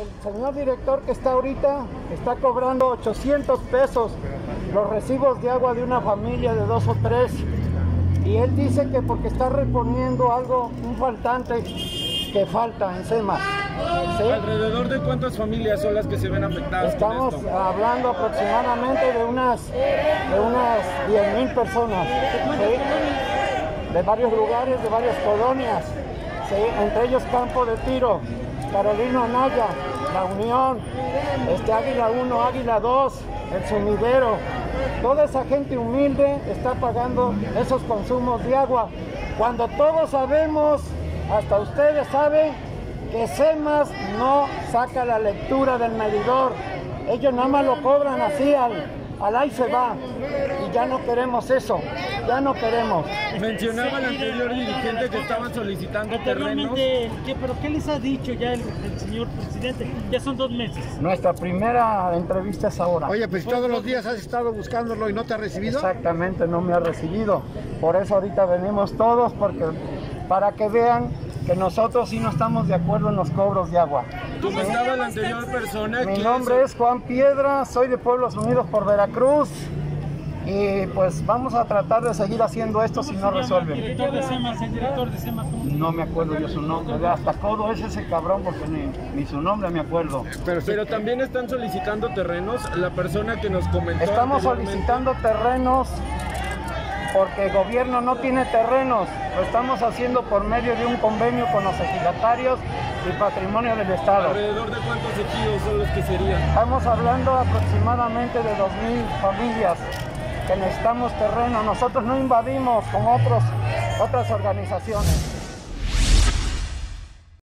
El señor director que está ahorita está cobrando 800 pesos los recibos de agua de una familia de 2 o 3. Y él dice que porque está reponiendo algo, un faltante que falta en SEMA. ¿Sí? ¿Alrededor de cuántas familias son las que se ven afectadas? Estamos hablando aproximadamente de unas 10,000 personas, ¿sí? De varios lugares, de varias colonias, ¿sí? Entre ellos Campo de Tiro, Carolina Anaya, La Unión, Águila 1, Águila 2, El Sumidero. Toda esa gente humilde está pagando esos consumos de agua, cuando todos sabemos, hasta ustedes saben, que CEMAS no saca la lectura del medidor. Ellos nada más lo cobran así, al ahí se va. Y ya no queremos eso, ya no queremos. Mencionaba el anterior dirigente que estaban solicitando terrenos. ¿Pero qué les ha dicho ya el señor presidente? Ya son 2 meses. Nuestra primera entrevista es ahora. Oye, pues todos los días has estado buscándolo y no te ha recibido. Exactamente, no me ha recibido. Por eso ahorita venimos todos, porque para que vean que nosotros sí no estamos de acuerdo en los cobros de agua. ¿Cómo estaba la anterior persona? Mi nombre es Juan Piedra, soy de Pueblos Unidos por Veracruz. Y pues vamos a tratar de seguir haciendo esto si no resuelven. ¿El director de SEMA? No me acuerdo yo su nombre, hasta codo es ese cabrón porque ni su nombre me acuerdo. Pero también están solicitando terrenos, la persona que nos comentó. Estamos solicitando terrenos porque el gobierno no tiene terrenos, lo estamos haciendo por medio de un convenio con los ejidatarios y patrimonio del Estado. ¿Alrededor de cuántos ejidos son los que serían? Estamos hablando aproximadamente de 2,000 familias que necesitamos terreno. Nosotros no invadimos como otras organizaciones.